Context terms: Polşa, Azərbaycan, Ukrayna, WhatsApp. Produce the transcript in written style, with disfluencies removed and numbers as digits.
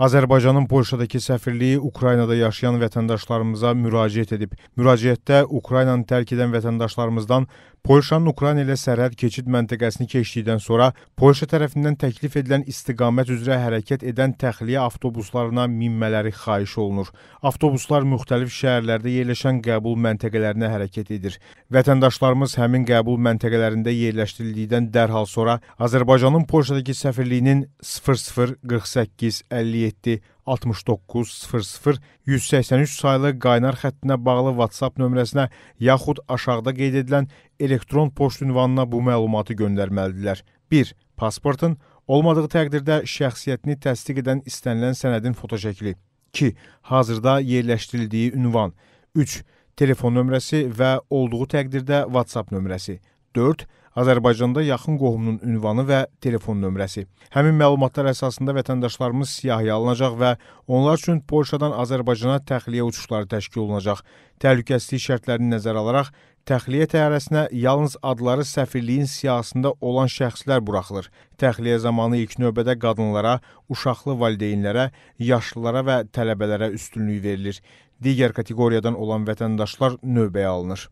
Azərbaycanın Polşadakı səfirliyi Ukraynada yaşayan vətəndaşlarımıza müraciət edib. Müraciətdə Ukraynanı tərk edən vətəndaşlarımızdan Polşanın Ukrayna ilə sərhəd keçid məntəqəsini keçdikdən sonra Polşa tərəfindən təklif edilən istiqamət üzrə hərəkət edən təxliyə avtobuslarına minmələri xahiş olunur. Avtobuslar müxtəlif şəhərlərdə yerləşən qəbul məntəqələrinə hərəkət edir. Vətəndaşlarımız həmin qəbul məntəqələrində yerləşdirildikdən dərhal sonra Azərbaycanın Polşadakı səfirliyinin 0048 57 69 00 183 sayılı qaynar xəttinə bağlı WhatsApp nömrəsinə yaxud aşağıda qeyd edilən elektron poçt ünvanına bu məlumatı göndərməlidirlər. 1. Pasportun, olmadığı təqdirdə şəxsiyyətini təsdiq edən istənilən sənədin fotoşəkli. 2. Hazırda yerləşdirildiyi ünvan. 3. Telefon nömrəsi və olduğu təqdirdə WhatsApp nömrəsi. 4. Azərbaycanda yaxın qohumunun ünvanı və telefon nömrəsi. Həmin məlumatlar əsasında vətəndaşlarımız siyahıya alınacaq və onlar üçün Polşadan Azərbaycana təxliyə uçuşları təşkil olunacaq. Təhlükəsizlik şərtlərini nəzərə alaraq təxliyə təyyarəsinə yalnız adları səfirliyin siyahısında olan şəxslər buraxılır. Təxliyə zamanı ilk növbədə qadınlara, uşaqlı valideynlərə, yaşlılara və tələbələrə üstünlük verilir. Digər kateqoriyadan olan vətəndaşlar növbəyə alınır.